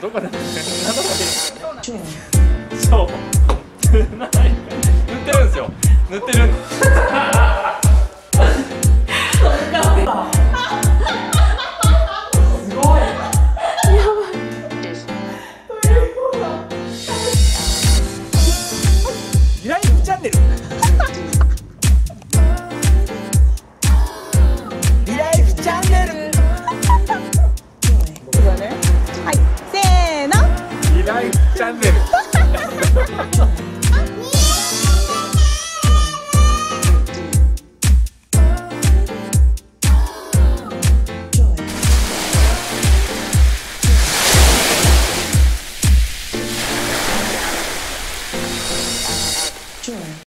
どこだっけ、そう塗ってるんですよ、塗ってるんですチャンネル